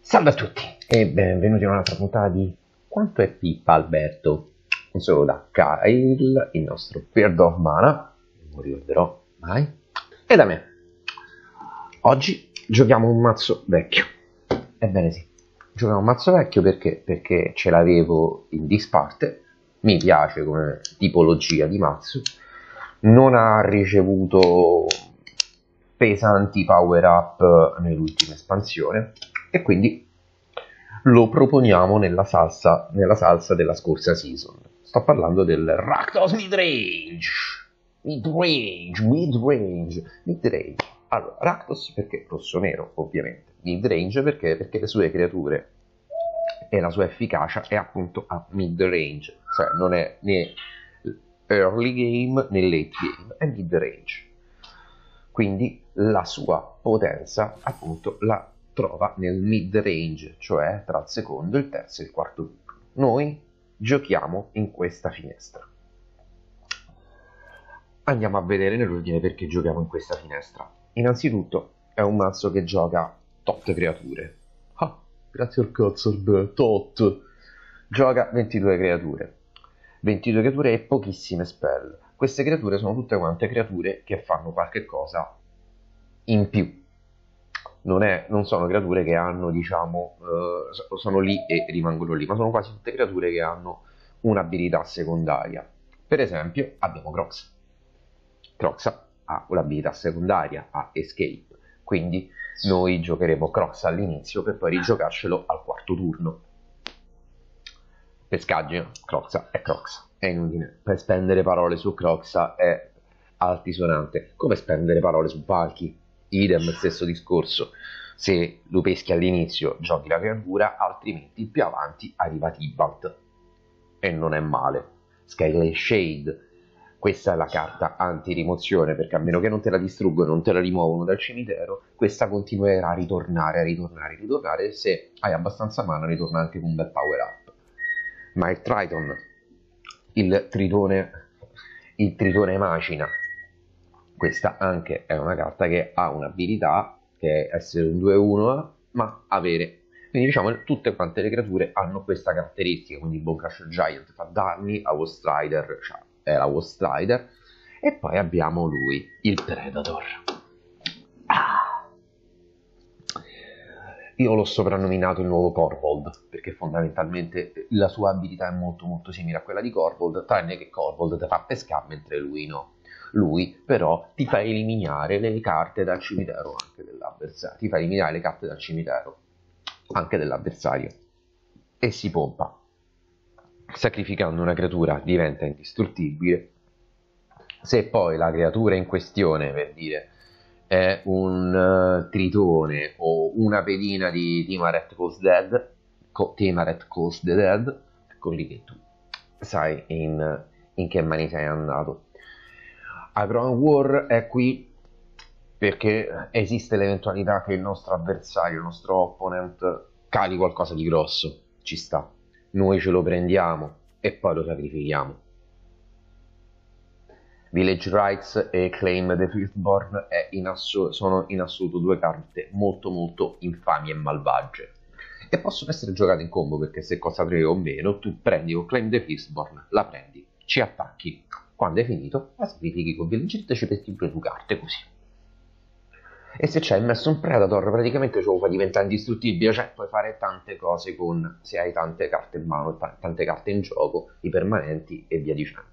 Salve a tutti e benvenuti a un'altra puntata di Quanto è Pippa Alberto? Un solo da Kyle, il nostro perdomana, non ricorderò mai, e da me. Oggi giochiamo un mazzo vecchio, ebbene sì. Giochiamo un mazzo vecchio perché ce l'avevo in disparte, mi piace come tipologia di mazzo, non ha ricevuto pesanti power up nell'ultima espansione e quindi lo proponiamo nella salsa della scorsa season. Sto parlando del Rakdos Midrange. Allora, Rakdos perché rosso-nero, ovviamente, Midrange perché le sue creature e la sua efficacia è appunto a Midrange, cioè non è né early game né late game, è Midrange. Quindi la sua potenza appunto la trova nel Midrange, cioè tra il secondo, il terzo e il quarto turno. Noi giochiamo in questa finestra. Andiamo a vedere nell'ordine perché giochiamo in questa finestra. Innanzitutto è un mazzo che gioca tot creature. Ah, grazie al cazzo, tot! Gioca 22 creature. 22 creature e pochissime spell. Queste creature sono tutte quante creature che fanno qualche cosa in più. Non sono creature che hanno, diciamo, sono lì e rimangono lì, ma sono quasi tutte creature che hanno un'abilità secondaria. Per esempio abbiamo Kroxa. Kroxa ha un'abilità secondaria, ha Escape, quindi noi giocheremo Kroxa all'inizio per poi rigiocarcelo al quarto turno. Pescaggio, Kroxa è Kroxa, è inutile. Per spendere parole su Kroxa è altisonante, come spendere parole su Valki, idem stesso discorso, se lo peschi all'inizio giochi la creatura, altrimenti più avanti arriva Tibalt, e non è male. Skyclave Shade. Questa è la carta anti-rimozione, perché a meno che non te la distruggono, non te la rimuovono dal cimitero, questa continuerà a ritornare, se hai abbastanza mana ritorna anche con un bel power up. Mire Triton, il tritone macina, questa anche è una carta che ha un'abilità, che è essere un 2-1, ma avere... Quindi diciamo che tutte quante le creature hanno questa caratteristica, quindi Bonecrusher Giant fa danni, a Woe Strider, cioè è la Woe Strider, e poi abbiamo lui, il Predator. Ah! Io l'ho soprannominato il nuovo Korvold, perché fondamentalmente la sua abilità è molto molto simile a quella di Korvold, tranne che Korvold ti fa pescare mentre lui no. Lui però ti fa eliminare le carte dal cimitero anche dell'avversario, e si pompa. Sacrificando una creatura diventa indistruttibile. Se poi la creatura in questione, per dire, è un tritone o una pedina di Timaret Calls the Dead, ecco lì che tu sai in che mani sei andato. Akroan War è qui perché esiste l'eventualità che il nostro avversario, il nostro opponent, cali qualcosa di grosso, ci sta. Noi ce lo prendiamo e poi lo sacrifichiamo. Village Rites e Claim the Firstborn sono in assoluto due carte molto molto infami e malvagie. E possono essere giocate in combo perché se costa 3 o meno, tu prendi con Claim the Firstborn, la prendi, ci attacchi. Quando è finito, la sacrifichi con Village Rites e ci peschi due carte così. E se c'è messo un Predator, praticamente ce lo fa diventare indistruttibile, cioè puoi fare tante cose con, se hai tante carte in mano, tante carte in gioco, i permanenti e via dicendo.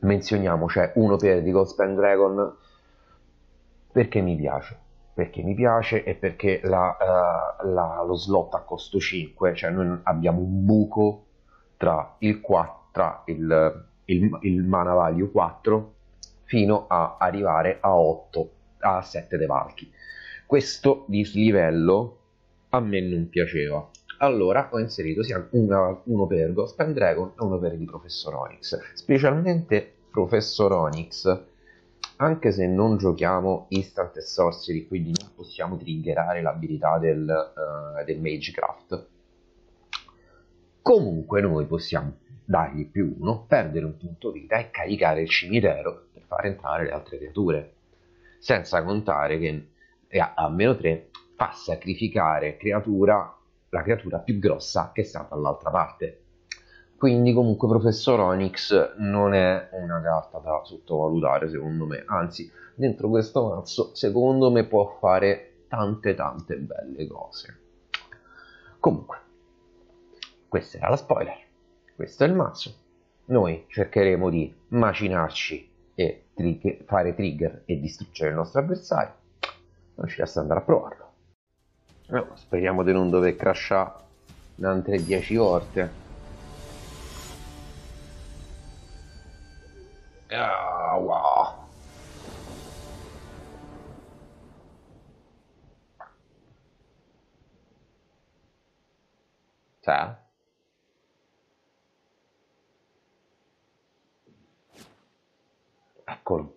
Menzioniamo, c'è uno per di Goldspan Dragon, perché mi piace e perché lo slot a costo 5, cioè noi abbiamo un buco tra il mana value 4 fino a arrivare a 8. A 7 dei Valchi. Questo dislivello a me non piaceva, allora ho inserito sia uno per Goldspan Dragon e uno per di Professor Onyx, specialmente Professor Onyx, anche se non giochiamo Instant e Sorcery, quindi non possiamo triggerare l'abilità del Magecraft. Comunque noi possiamo dargli più 1, perdere un punto vita e caricare il cimitero per far entrare le altre creature. Senza contare che a meno 3 fa sacrificare la creatura più grossa che sta dall'altra parte. Quindi comunque Professor Onyx non è una carta da sottovalutare secondo me, anzi dentro questo mazzo secondo me può fare tante belle cose. Comunque, questa era la spoiler, questo è il mazzo. Noi cercheremo di macinarci e fare trigger e distruggere il nostro avversario, non ci resta andare a provarlo. No, speriamo di non dover crashare altre 10 volte. Ah, wow. Ciao. Eccolo.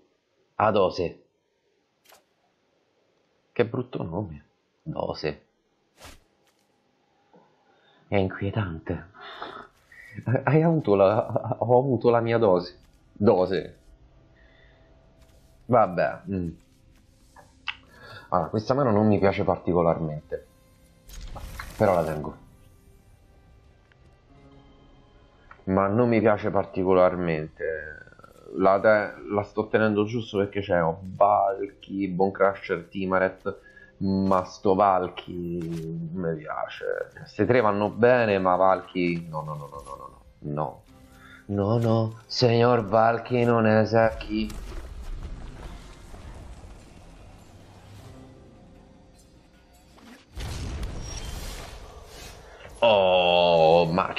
Adose. Che brutto nome. Dose. È inquietante. Ho avuto la mia dose. Dose. Vabbè. Allora, questa mano non mi piace particolarmente, però la tengo. Ma non mi piace particolarmente. La sto tenendo giusto perché c'è Valki, Bonecrusher, Timaret, ma sto Valki mi piace. Queste tre vanno bene, ma Valki no, signor Valki non è Saki. Oh, ma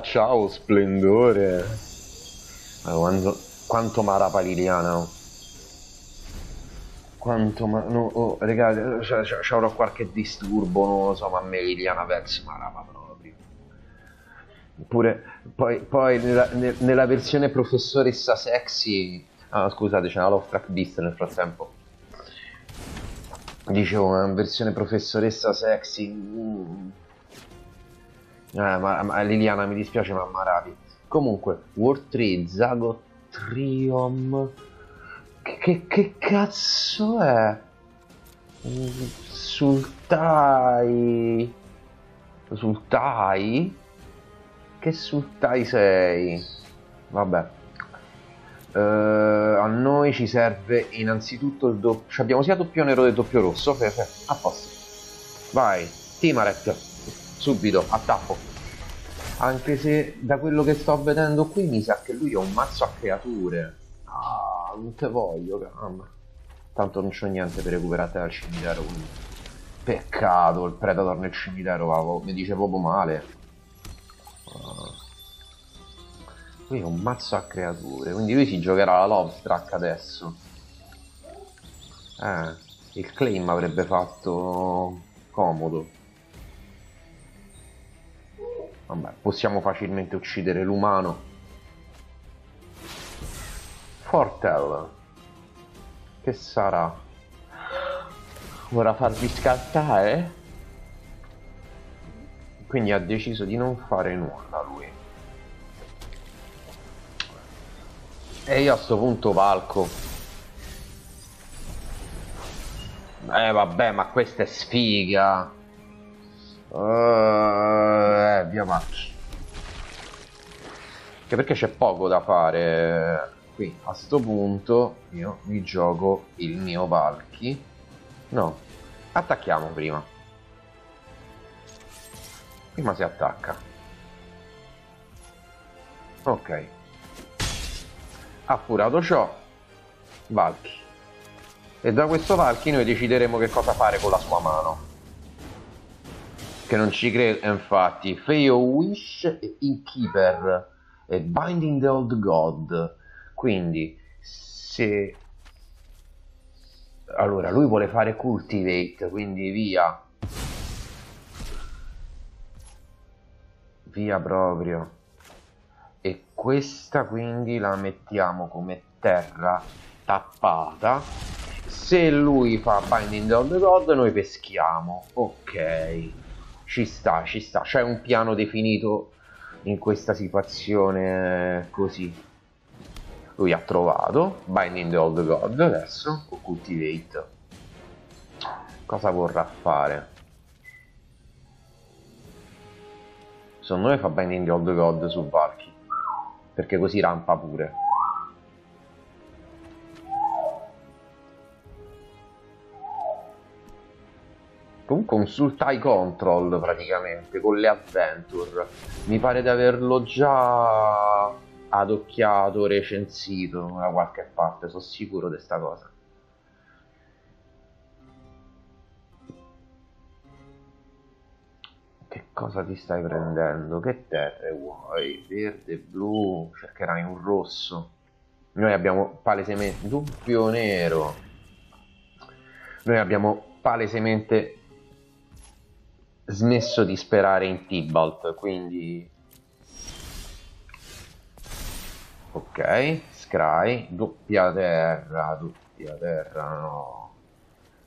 ciao splendore. Quanto mara paliliana. Quanto ma... No, oh, regà, avrò qualche disturbo, non lo so, ma Meridiana Vex marava proprio. Oppure, poi nella versione professoressa sexy... Ah, scusate, c'è una Lovestruck Beast nel frattempo. Dicevo, una versione professoressa sexy... ma Liliana, mi dispiace, ma maravi. Comunque, World 3, Zagotrium... Che cazzo è? Sultai? Sultai? Che Sultai sei? Vabbè. A noi ci serve innanzitutto il doppio... Cioè abbiamo sia doppio nero che doppio rosso. Perfetto. A posto. Vai. Timaret. Subito. A tappo. Anche se da quello che sto vedendo qui mi sa che lui è un mazzo a creature. Ah. Non te voglio, calma. Tanto non c'ho niente per recuperare te dal cimitero, quindi. Peccato, il Predator nel cimitero, va, mi dice proprio male. Qui è un mazzo a creature, quindi lui si giocherà la Lovestruck adesso. Il claim avrebbe fatto comodo. Vabbè, possiamo facilmente uccidere l'umano. Fortel, che sarà? Vorrà farvi scattare? Quindi ha deciso di non fare nulla lui. E io a sto punto valco. Vabbè, ma questa è sfiga. Via Marci. Che perché c'è poco da fare. Qui, a sto punto io mi gioco il mio Valki. No, attacchiamo prima. Prima si attacca. Ok. Appurato ciò, Valki. E da questo Valki noi decideremo che cosa fare con la sua mano. Che non ci credo, infatti. Fae of Wishes e Innkeeper e Binding the Old God. Quindi, se... Allora, lui vuole fare Cultivate, quindi via. Via proprio. E questa quindi la mettiamo come terra tappata. Se lui fa Binding the Old God, noi peschiamo. Ok. Ci sta, ci sta. C'è un piano definito in questa situazione così. Lui ha trovato Binding the Old God adesso con Cultivate. Cosa vorrà fare? Secondo me fa Binding the Old God su Valki, perché così rampa pure. Comunque un Sultai Control praticamente con le Adventure, mi pare di averlo già adocchiato, recensito da qualche parte, sono sicuro di sta cosa. Che cosa ti stai prendendo? Che terre vuoi? Verde, blu, cercherai un rosso. Noi abbiamo palesemente doppio nero. Noi abbiamo palesemente smesso di sperare in Tibalt, quindi ok, Scry, doppia terra no,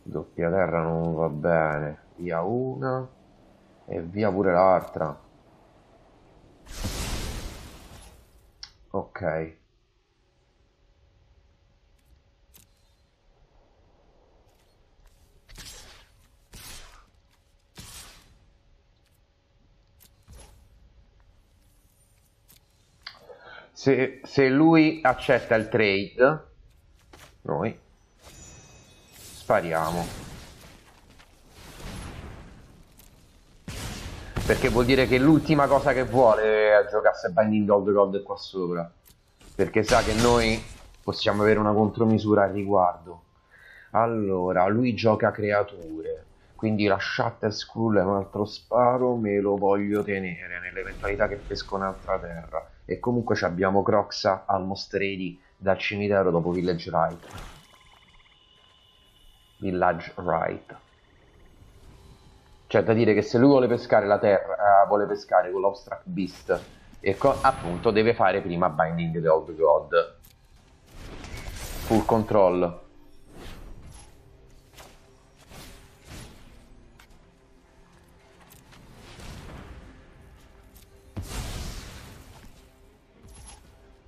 doppia terra non va bene, via una e via pure l'altra. Ok, Se lui accetta il trade, noi spariamo, perché vuol dire che l'ultima cosa che vuole è giocarsi a Binding Old God qua sopra, perché sa che noi possiamo avere una contromisura al riguardo. Allora, lui gioca creature, quindi la Shatter Scroll è un altro sparo, me lo voglio tenere nell'eventualità che pesco un'altra terra. E comunque ci abbiamo Kroxa almost ready dal cimitero dopo Village Rites. Cioè, da dire che se lui vuole pescare la terra, vuole pescare con Lovestruck Beast e appunto deve fare prima Binding the Old God. Full control.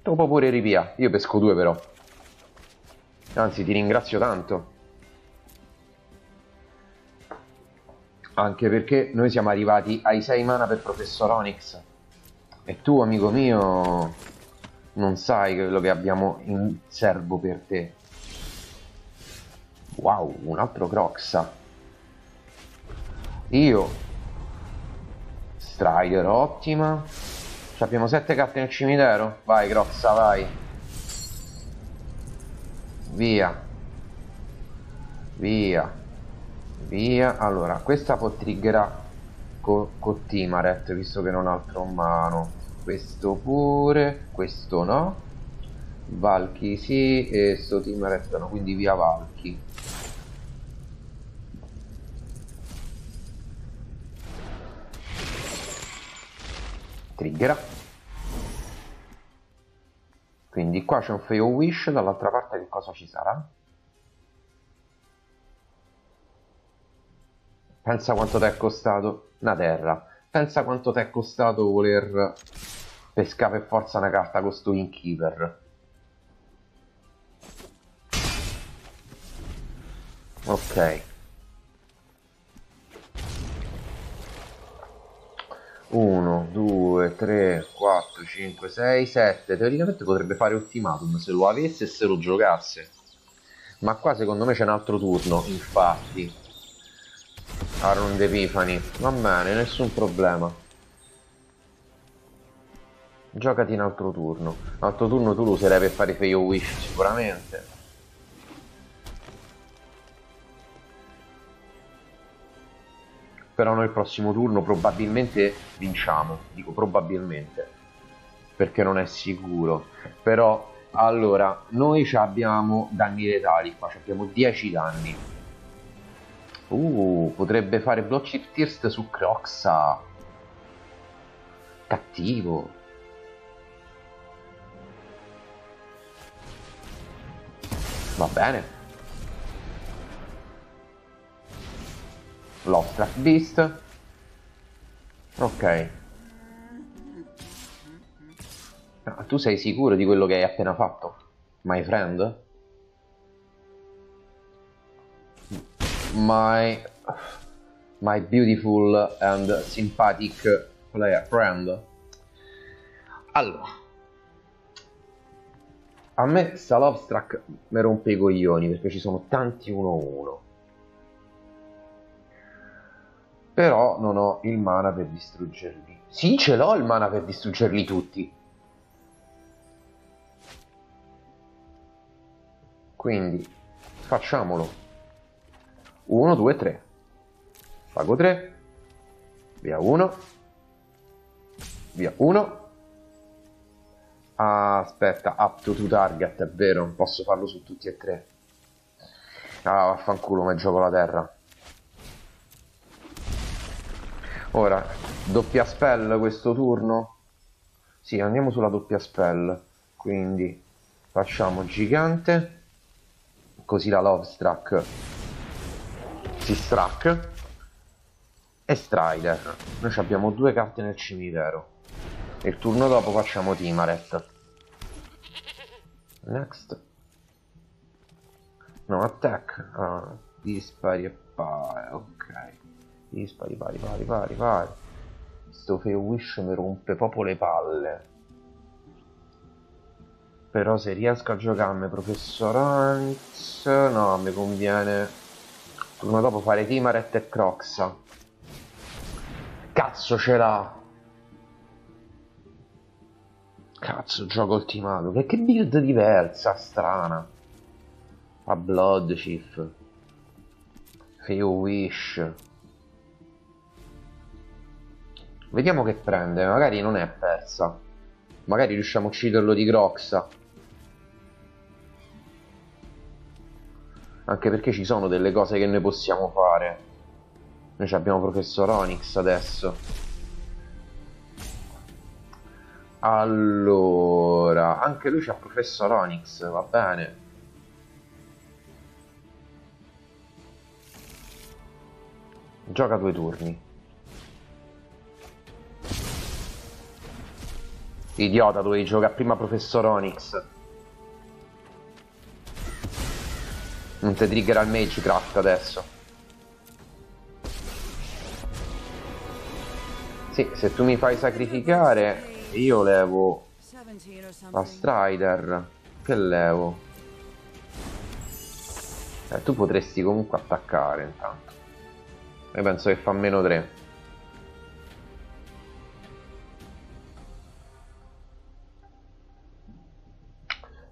Dopo pure ripia, io pesco due però. Anzi, ti ringrazio tanto. Anche perché noi siamo arrivati ai 6 mana per Professor Onyx. E tu, amico mio, non sai quello che abbiamo in serbo per te. Wow, un altro Kroxa. Io Strider, ottima. Abbiamo 7 carte nel cimitero. Vai Kroxa, vai. Via. Via. Via. Allora, questa può triggerare con Tymaret, visto che non ha altro in mano. Questo pure. Questo no. Valki sì. E sto Tymaret no. Quindi via Valki. Trigger. Quindi qua c'è un Fae of Wishes, dall'altra parte che cosa ci sarà? Pensa quanto ti è costato una terra, pensa quanto ti è costato voler pescare per forza una carta con sto Innkeeper. Ok, uno, due, tre, quattro, cinque, sei, sette. Teoricamente potrebbe fare Ultimatum se lo avesse e se lo giocasse, ma qua secondo me c'è un altro turno. Infatti Aron Epifani, va bene, nessun problema, giocati un altro turno. Altro turno tu lo userai per fare Fae of Wishes sicuramente. Però noi il prossimo turno probabilmente vinciamo, dico probabilmente, perché non è sicuro. Però, allora, noi abbiamo danni letali, qua abbiamo 10 danni. Potrebbe fare Bloodchip Thirst su Kroxa. Cattivo. Va bene. Lovestruck Beast. Ok, Ah, tu sei sicuro di quello che hai appena fatto, my friend? My beautiful and sympathetic player friend. Allora, a me sta Lovestruck mi rompe i coglioni perché ci sono tanti 1-1. Però non ho il mana per distruggerli. Sì, ce l'ho il mana per distruggerli tutti. Quindi facciamolo. 1, 2, 3. Pago 3. Via 1. Via 1. Aspetta, up to two target, è vero, non posso farlo su tutti e tre. Ah, vaffanculo, ma gioco la terra. Ora, doppia spell questo turno? Sì, andiamo sulla doppia spell. Quindi facciamo gigante, così la Lovestruck si strack. E Strider. Noi abbiamo due carte nel cimitero. Il turno dopo facciamo Tymaret. Next. No, attack. Ah, dispari e pari. Ok. Dispari, pari. Sto Fae of Wishes mi rompe proprio le palle. Però se riesco a giocarmi Professor Onyx... No, mi conviene. Il turno dopo fare Tymaret e Kroxa. Cazzo ce l'ha! Cazzo, gioco ultimato. Che build diversa, strana. A Bloodchip Fae of Wishes. Vediamo che prende. Magari non è persa. Magari riusciamo a ucciderlo di Kroxa. Anche perché ci sono delle cose che noi possiamo fare. Noi abbiamo Professor Onyx adesso. Allora, anche lui c'ha Professor Onyx, va bene. Gioca due turni. Idiota, dovevi giocare prima Professor Onyx. Non ti triggerà il Magecraft adesso. Sì, se tu mi fai sacrificare... Io levo la Strider. Che levo? Tu potresti comunque attaccare intanto. E penso che fa meno 3.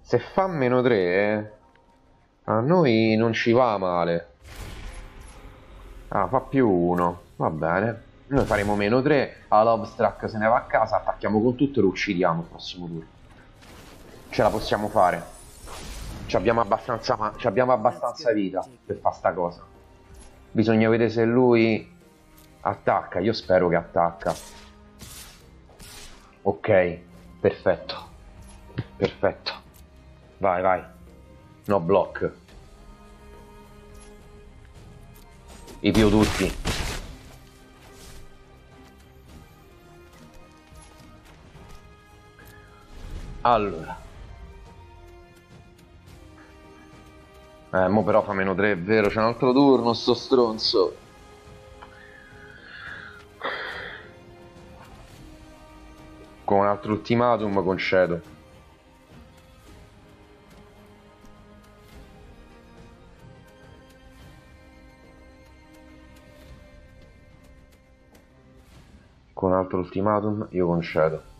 Se fa meno 3 a noi non ci va male. Ah, fa più 1. Va bene. Noi faremo meno 3, la Lovestruck se ne va a casa, attacchiamo con tutto e lo uccidiamo il prossimo turno. Ce la possiamo fare. Ci abbiamo abbastanza vita per fare sta cosa. Bisogna vedere se lui attacca, io spero che attacca. Ok, perfetto. Perfetto. Vai, vai. No block. I più tutti. Allora, mo però fa meno 3, è vero, c'è un altro turno, sto stronzo. Con un altro ultimatum concedo. Con un altro ultimatum io concedo.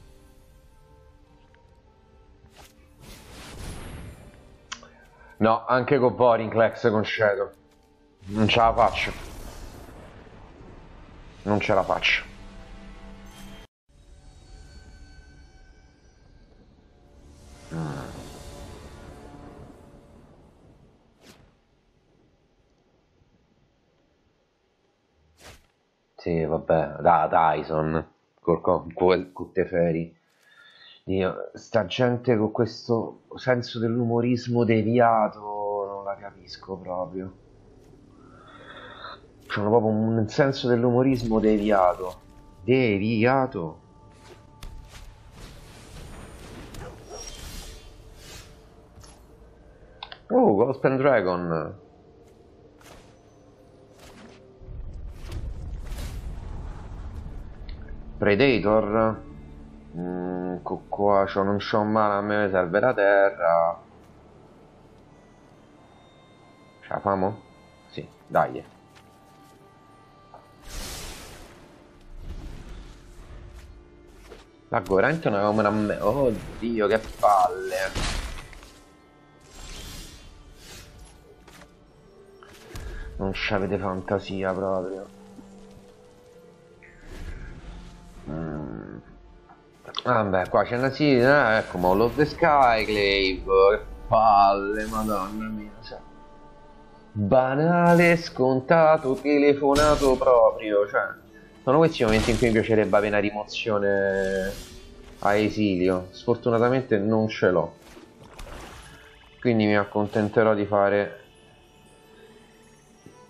No, anche con Vorinclex concedo. Non ce la faccio. Non ce la faccio. Sì, vabbè. Da Tyson. Col Teferi. Dio, sta gente con questo senso dell'umorismo deviato non la capisco proprio. C'hanno proprio un senso dell'umorismo deviato. Oh, Goldspan Dragon. Predator. Qua non c'ho un male, a me serve la terra. Ce la famo? Sì, dai. La corrente non avevamo una me. Oddio, che palle. Non c'avete fantasia proprio. Vabbè, qua c'è una sigla, ecco, Mall of the Skyclave. Che palle, madonna mia. Cioè, banale, scontato, telefonato proprio, cioè. Sono questi i momenti in cui mi piacerebbe avere una rimozione a esilio. Sfortunatamente non ce l'ho, quindi mi accontenterò di fare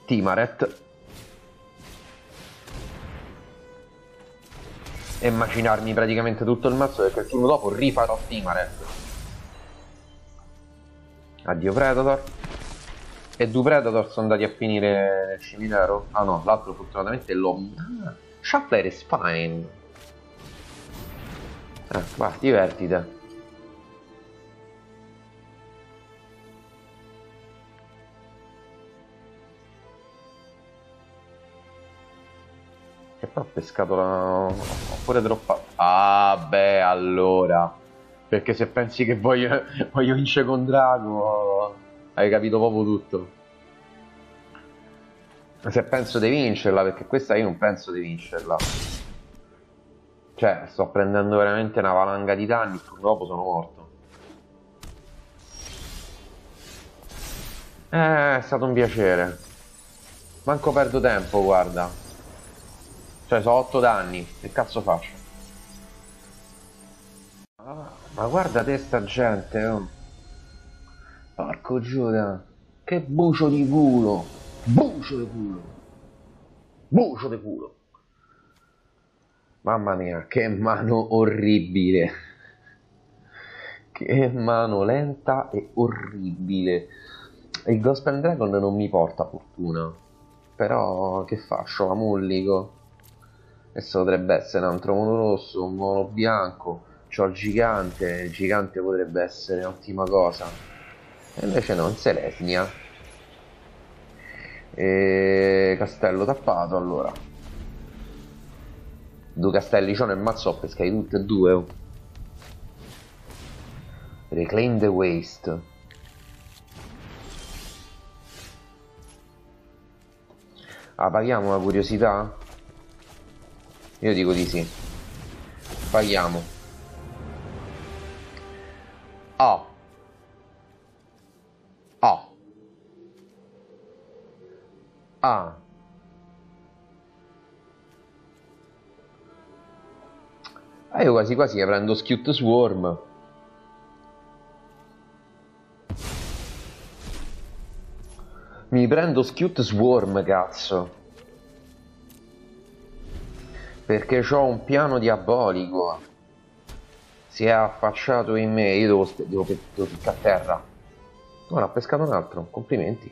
Tymaret e macinarmi praticamente tutto il mazzo, perché il turno dopo rifarò Tymaret. Addio Predator. E due Predator sono andati a finire nel cimitero. Ah no, l'altro fortunatamente l'ho... Shuffler e Spine. Va, divertite. Che però ho pescato la... oppure troppa... Ah beh, allora. Perché se pensi che voglio vincere con Drago, hai capito proprio tutto. Se penso di vincerla, perché questa io non penso di vincerla. Cioè, sto prendendo veramente una valanga di danni, purtroppo sono morto. È stato un piacere. Manco perdo tempo, guarda. Cioè, so 8 danni, che cazzo faccio? Ah, ma guarda te sta gente, oh. Porco Giuda. Che bucio di culo. Bucio di culo! Bucio di culo! Mamma mia, che mano orribile! Che mano lenta e orribile! Il Goldspan Dragon non mi porta fortuna. Però che faccio? La mollico? Adesso potrebbe essere un altro mono rosso, un mono bianco. C'ho il gigante potrebbe essere un'ottima cosa. E invece no, un Selesnya. E castello tappato, allora. Due castelli c'ho nel mazzo, ho pescati tutti e due. Oh. Reclaim the Waste. Ah, paghiamo la curiosità? Io dico di sì. Paghiamo. Ah. Ah. Ah. Ah, io quasi quasi che prendo Scute Swarm. Mi prendo Scute Swarm, cazzo. Perché c'ho un piano diabolico. Si è affacciato in me. Io devo ficcare a terra. Ora ha pescato un altro, complimenti.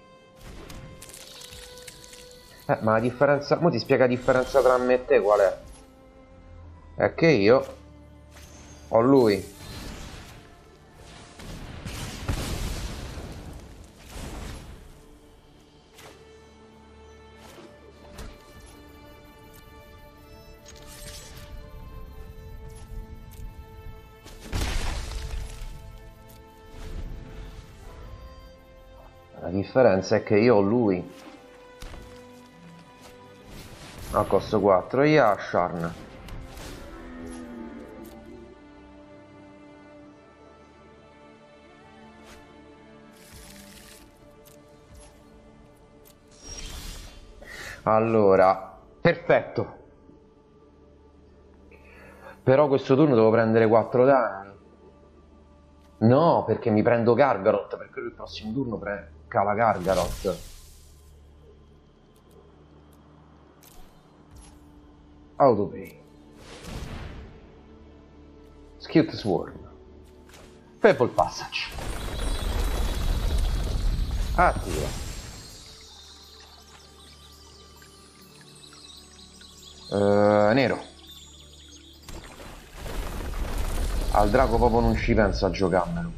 Ma la differenza... mo ti spiega la differenza tra me e te qual è? È che io ho lui. La differenza è che io ho lui. A costo 4, ia Sharn. Allora, perfetto. Però questo turno devo prendere 4 danni. No, perché mi prendo Gargaroth, perché il prossimo turno cala Gargaroth. Autopay. Scute Swarm. Purple Passage. Attiva. Nero. Al drago proprio non ci penso a giocarmelo.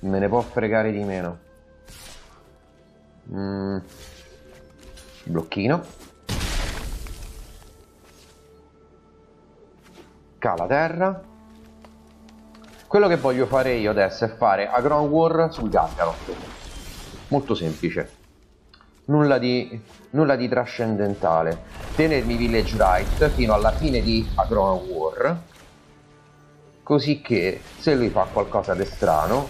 Me ne può fregare di meno. Blocchino. Cala terra. Quello che voglio fare io adesso è fare Akroan War sul Gargaroth. Molto semplice. Nulla di trascendentale. Tenermi Village Rites fino alla fine di Akroan War. Così che se lui fa qualcosa di strano,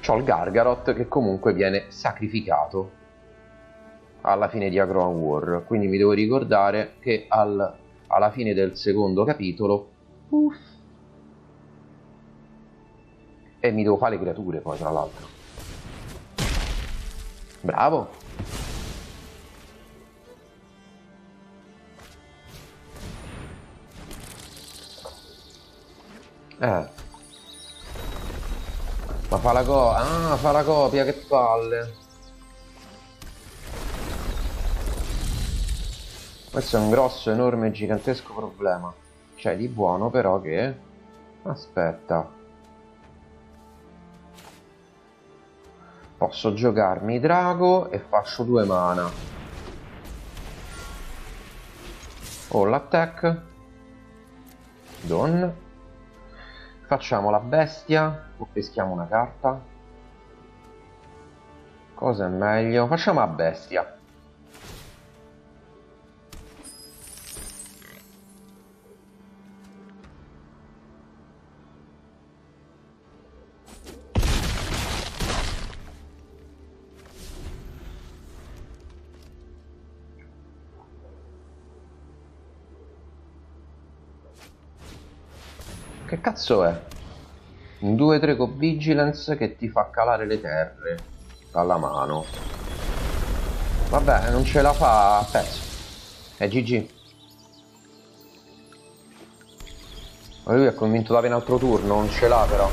c'ho il Gargaroth che comunque viene sacrificato alla fine di Akroan War. Quindi mi devo ricordare che alla fine del secondo capitolo e mi devo fare le creature poi, tra l'altro. Bravo. Ma fa la copia. Ah, fa la copia, che palle. Questo è un grosso, enorme, gigantesco problema. Cioè, di buono però che... Aspetta. Posso giocarmi drago e faccio 2 mana. Oh, l'attack. Don. Facciamo la bestia o peschiamo una carta? Cosa è meglio? Facciamo la bestia. Che cazzo è? Un 2-3 con vigilance che ti fa calare le terre dalla mano. Vabbè, non ce la fa a pezzo. È GG. Ma lui è convinto da un altro turno, non ce l'ha però.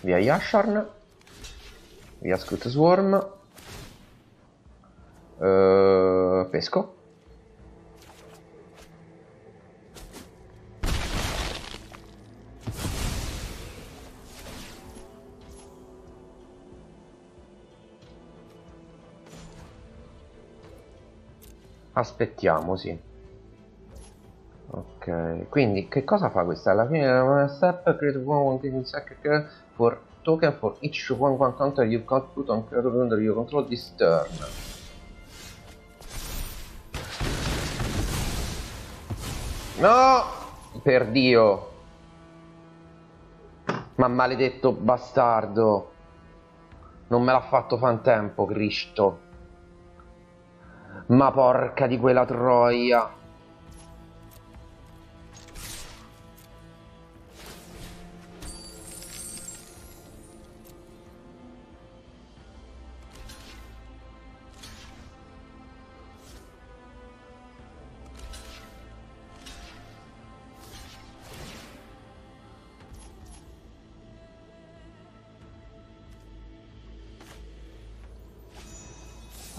Via Yasharn. Via Scute Swarm. Pesco. Aspettiamo, sì. Ok, quindi che cosa fa questa? Alla fine della step create one in second for token for each one counter you can put on creature under your control this turn. No! Per Dio! Ma maledetto bastardo! Non me l'ha fatto fan tempo, Cristo! Ma porca di quella troia!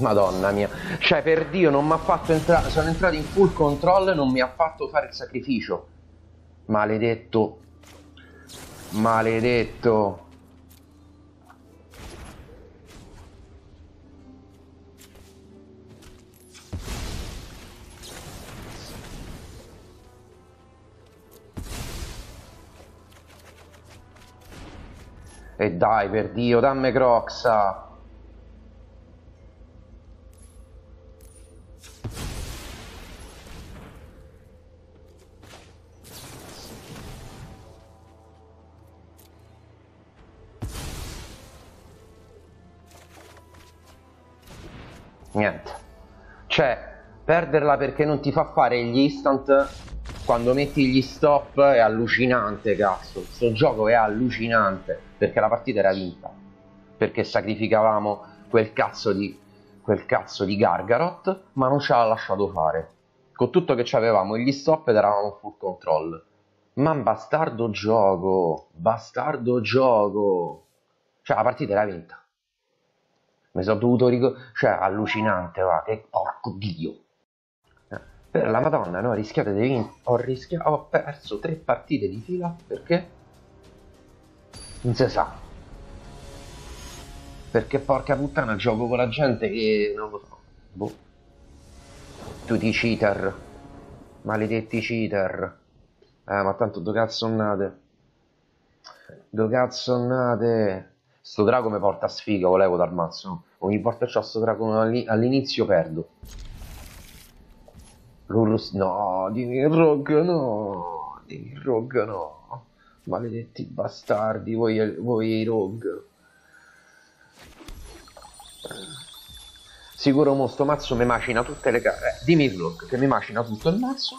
Madonna mia, cioè per Dio non mi ha fatto entrare, sono entrato in full control e non mi ha fatto fare il sacrificio. Maledetto. Maledetto. E dai, per Dio, dammi Kroxa. Niente, cioè perderla perché non ti fa fare gli instant quando metti gli stop è allucinante, cazzo. Questo gioco è allucinante, perché la partita era vinta perché sacrificavamo quel cazzo di Gargaroth, ma non ce l'ha lasciato fare. Con tutto che avevamo gli stop ed eravamo full control. Ma bastardo gioco! Bastardo gioco! Cioè, la partita era vinta. Mi sono dovuto ricordare. Cioè, allucinante, va, che porco dio! Per la madonna, no, rischiate di vincere. Ho perso 3 partite di fila, perché? Non si sa. Perché porca puttana, gioco con la gente che... non lo so. Boh. Tutti i cheater. Maledetti cheater. Ma tanto do cazzonnate. Sto drago mi porta sfiga, volevo dal mazzo. Ogni volta che ho sto drago all'inizio perdo. Rurus, no, dimmi rogue no, maledetti bastardi, voi i rogue. Sicuro mo sto mazzo mi macina tutte le carte, dimmi rogue che mi macina tutto il mazzo.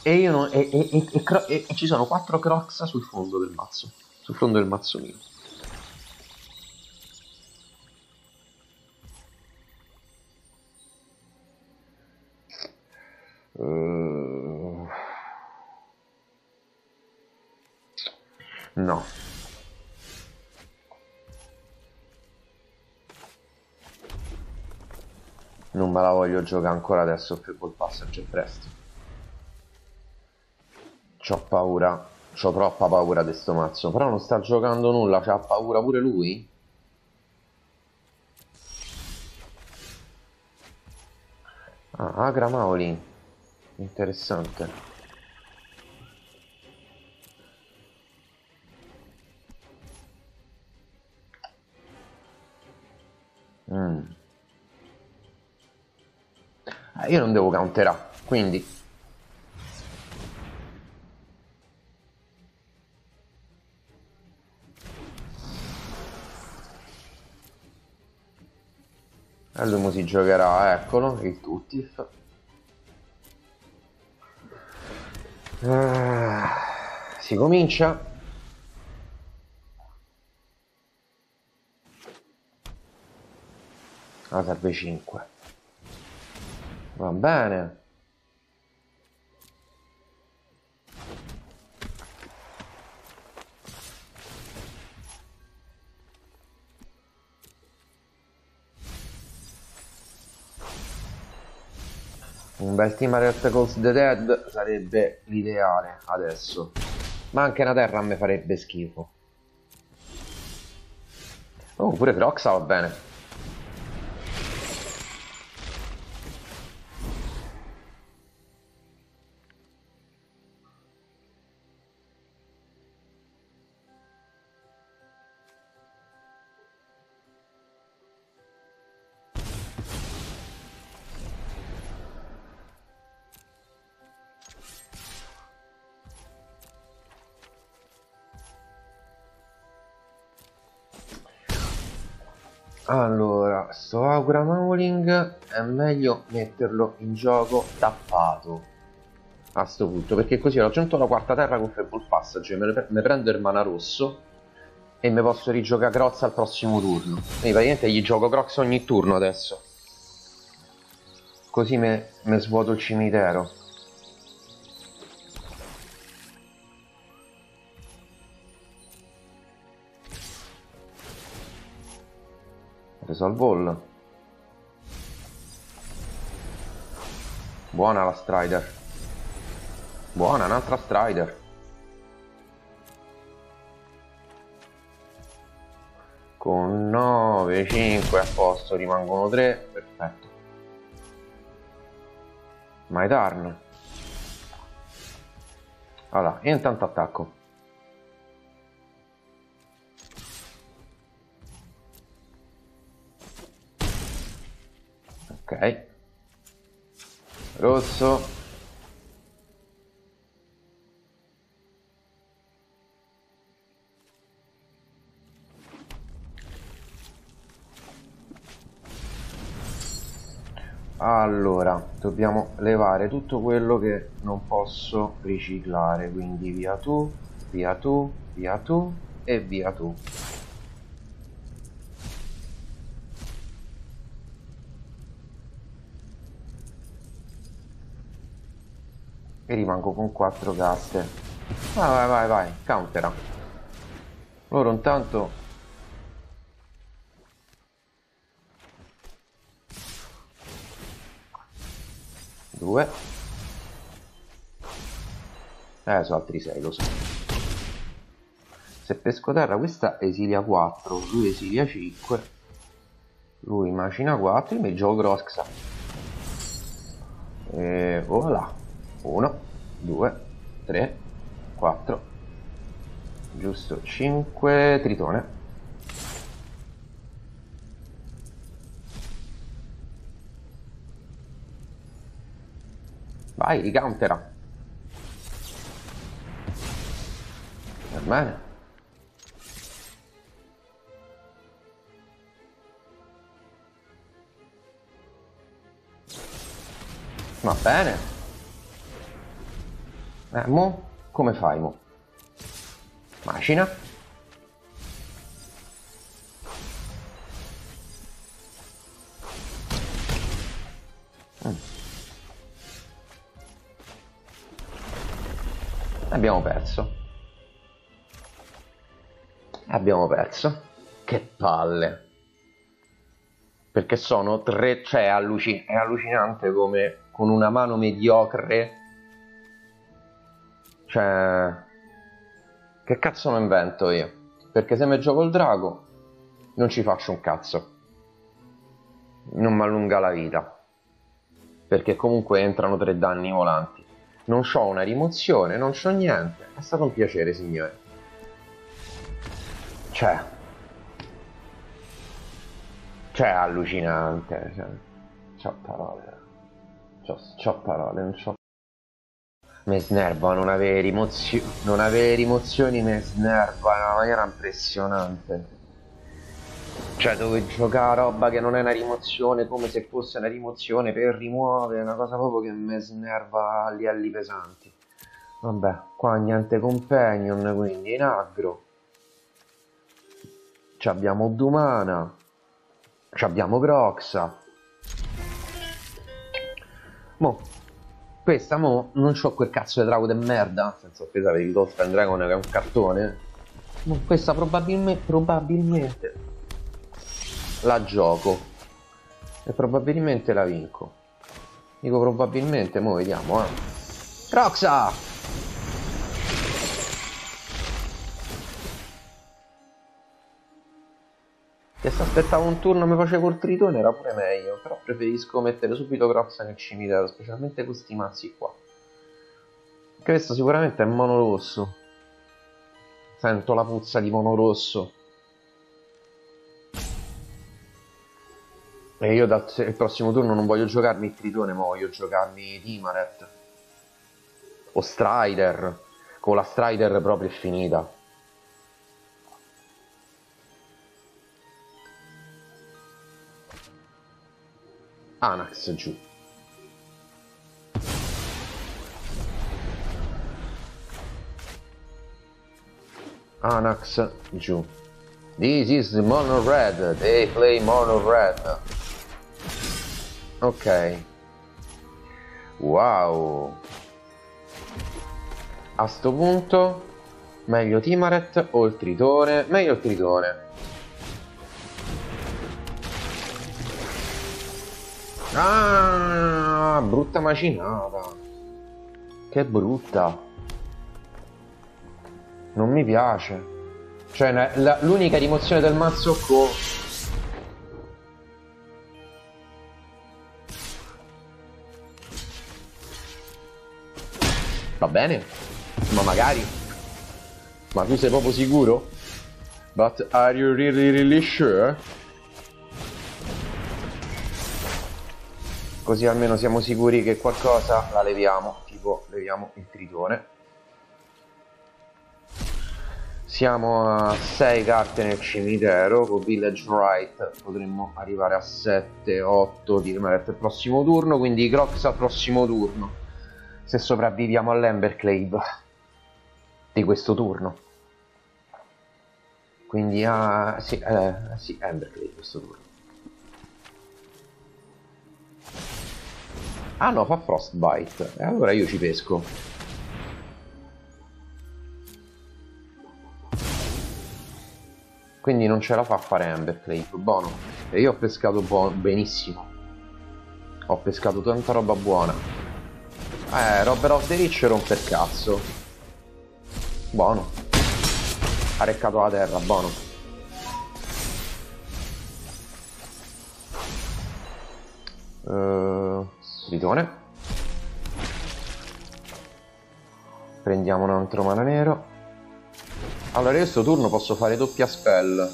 E io non, e ci sono 4 Kroxa sul fondo del mazzo, mio. No. Non me la voglio giocare ancora adesso più col passaggio presto. C'ho paura, c'ho troppa paura di sto mazzo, però non sta giocando nulla, c'ha paura pure lui. Ah, Agra Mauli. Interessante. Io non devo counterare, quindi allora si giocherà, eccolo, il Tuttif. Si comincia. Ah, serve 5. Va bene. Un bel Tymaret Calls the Dead sarebbe l'ideale adesso. Ma anche una terra a me farebbe schifo. Oh, pure Kroxa va bene. Allora, sto Agra Mauling è meglio metterlo in gioco tappato a sto punto, perché così ho raggiunto la quarta terra con Fable Passage, me prendo il mana rosso e mi posso rigiocare Kroxa al prossimo turno. Quindi praticamente gli gioco Kroxa ogni turno adesso. Così me svuoto il cimitero. Preso al volo. Buona la Strider. Buona un'altra Strider. Con 9, 5 a posto. Rimangono 3. Perfetto. My turn. Allora, io intanto attacco. Ok, rosso. Allora, dobbiamo levare tutto quello che non posso riciclare, quindi via tu, via tu, via tu e via tu. e rimango con 4 casse. Vai, countera. Loro intanto due. Sono altri 6, lo so. Se pesco terra, questa esilia 4, lui esilia 5, lui macina 4, io mi gioco Kroxa. E voilà. 1, 2, 3, 4. Giusto, 5 tritone. Vai, ricountera. Va bene. Va bene. Mo? Come fai, mo? Macina. Abbiamo perso. Che palle. Perché sono tre, cioè è allucinante come con una mano mediocre, cioè che cazzo non invento io, perché se mi gioco il drago non ci faccio un cazzo, non mi allunga la vita, perché comunque entrano 3 danni volanti. Non c'ho una rimozione, non c'ho niente. È stato un piacere, signore. Cioè, allucinante. Cioè, c'ho parole, non c'ho... Mi snerva non avere rimozioni. Non avere rimozioni mi snerva in una maniera impressionante. Cioè, dove giocare roba che non è una rimozione, come se fosse una rimozione per rimuovere, una cosa proprio che mi snerva a livelli pesanti. Vabbè, qua niente companion, quindi in aggro. C'abbiamo Dumana. C'abbiamo Kroxa. Mo, questa mo, non c'ho quel cazzo di drago de merda, senza offesa per il Goldspan Dragon che è un cartone. Mo, questa probabilmente... la gioco e probabilmente la vinco. Dico probabilmente, mo vediamo. Kroxa! Che se aspettavo un turno mi facevo il tritone era pure meglio, però preferisco mettere subito Kroxa nel cimitero, specialmente questi mazzi qua. Questo sicuramente è mono rosso. Sento la puzza di mono rosso. E io il prossimo turno non voglio giocarmi il tritone, ma voglio giocarmi Tymaret o Strider. Con la Strider proprio è finita. Anax giù. Anax giù. This is Monored, they play Monored. Ok. Wow. A sto punto meglio Tymaret o il tritone? Meglio il tritone. Ah, brutta macinata. Che brutta. Non mi piace. Cioè l'unica rimozione del mazzo con... Va bene, ma magari. Ma tu sei proprio sicuro? But are you really sure? Così almeno siamo sicuri che qualcosa la leviamo. Tipo leviamo il tritone. Siamo a 6 carte nel cimitero. Con Village Rites potremmo arrivare a 7-8 di Tymaret al prossimo turno. Quindi Kroxa al prossimo turno, se sopravviviamo all'Emberclave di questo turno. Quindi sì, Embercleave questo turno. Ah no, fa Frostbite. E allora io ci pesco. Quindi non ce la fa a fare Embercleave. Buono. E io ho pescato benissimo. Ho pescato tanta roba buona. Robber of the Rich rompe il cazzo. Buono. Ha reccato la terra, buono. Tritone. Prendiamo un altro mana nero. Allora io questo turno posso fare doppia spell.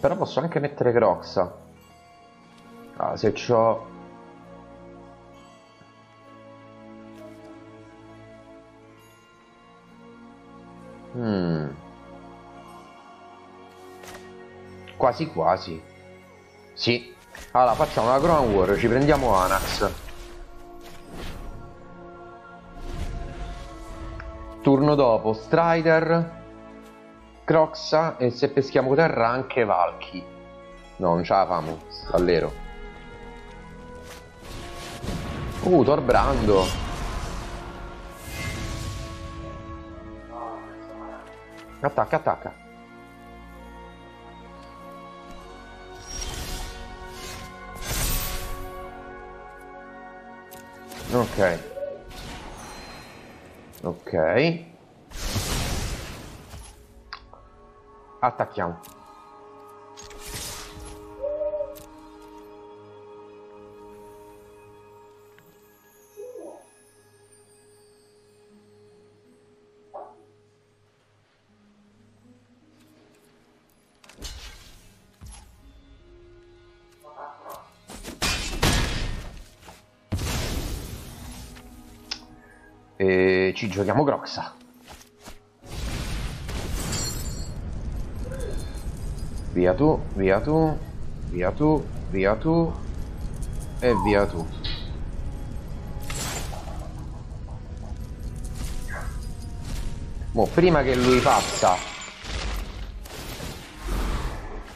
Però posso anche mettere Kroxa. Ah, se c'ho... Quasi quasi. Sì. Allora facciamo la Akroan War, ci prendiamo Anax. Turno dopo Strider, Kroxa e se peschiamo terra anche Valki. No, non ce la famo, stallero. Torbrando. Attacca, attacca. Ok. Ok. Attacchiamo. E ci giochiamo Kroxa. Via tu, via tu, via tu, via tu e via tu. Mo' prima che lui passa,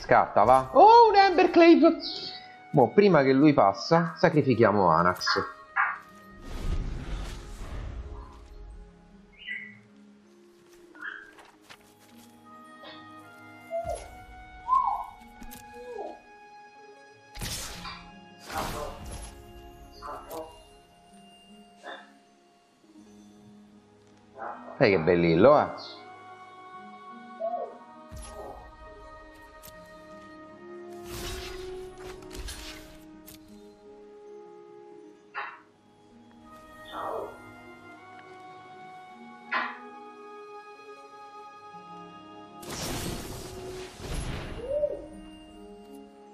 scatta, va. Oh, un Embercleave. Mo' prima che lui passa sacrifichiamo Anax. Che bellillo, eh?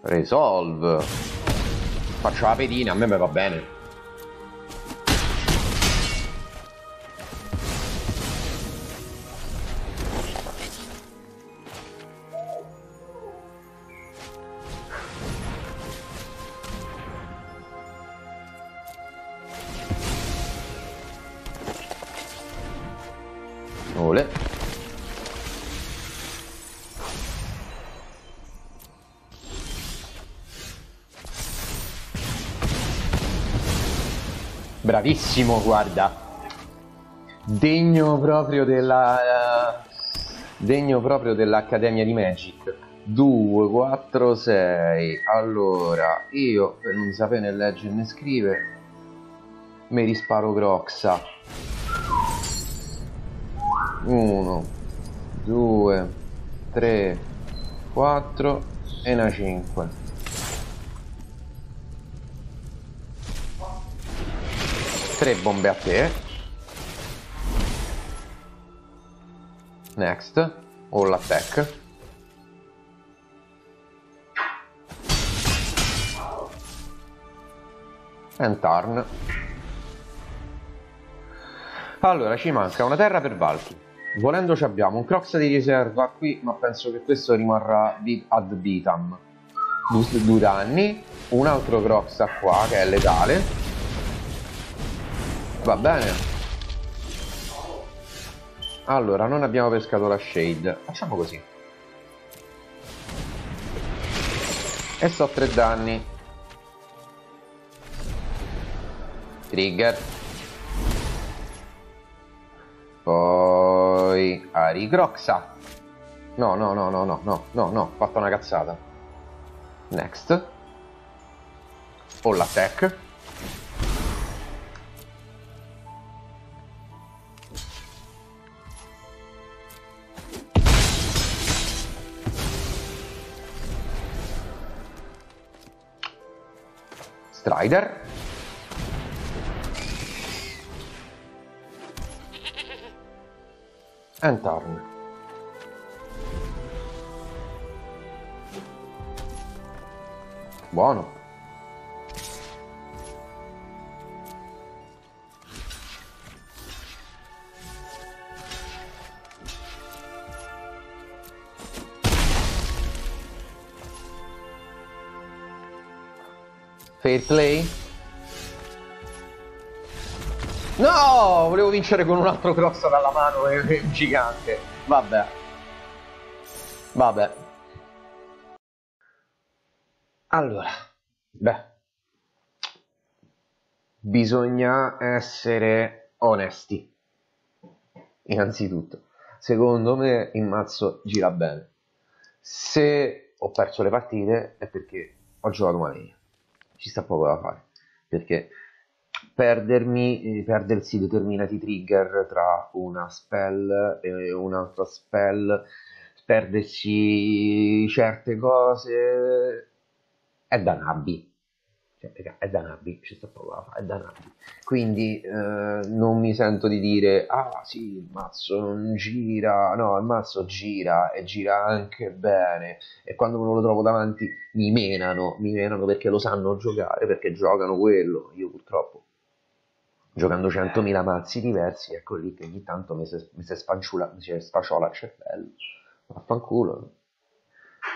Resolve. Faccio la pedina, a me va bene. Bravissimo, guarda. Degno proprio della... degno proprio dell'Accademia di Magic. 2, 4, 6. Allora, io per non sapere né leggere né scrivere mi risparo Kroxa. 1, 2, 3, 4 e una 5. Tre bombe a te. Next. All attack. And turn. Allora ci manca una terra per Valki. Volendo ci abbiamo un Kroxa di riserva qui, ma penso che questo rimarrà ad vitam. 2 danni. Un altro Kroxa qua che è letale. Va bene. Allora, non abbiamo pescato la Shade. Facciamo così. E so 3 danni. trigger. Poi Ari Kroxa. No, fatto una cazzata. Next. All attack. Strider. And turn. Buono. Fair play. No, volevo vincere con un altro cross dalla mano gigante. Vabbè. Allora, bisogna essere onesti. Innanzitutto, secondo me il mazzo gira bene. Se ho perso le partite è perché ho giocato male io. Ci sta poco da fare, perché perdersi determinati trigger tra una spell e un'altra spell, perdersi certe cose è da nabbi, ci sta poco da fare, quindi non mi sento di dire ah sì il mazzo non gira. No, il mazzo gira e gira anche bene, e quando me lo trovo davanti mi menano perché lo sanno giocare, perché giocano quello. Io purtroppo giocando 100.000 mazzi diversi, ecco lì che ogni tanto mi si spaciola il cervello, vaffanculo,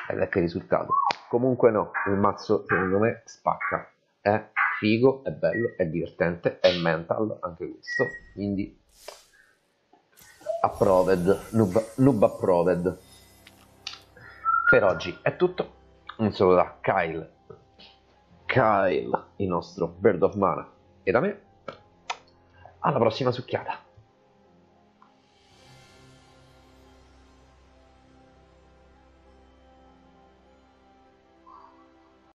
ed ecco il risultato. Comunque no, il mazzo secondo me spacca, è figo, è bello, è divertente, è mental anche questo, quindi approved, noob approved. Per oggi è tutto, un saluto da Kyle, il nostro Bird of Mana, e da me, alla prossima succhiata.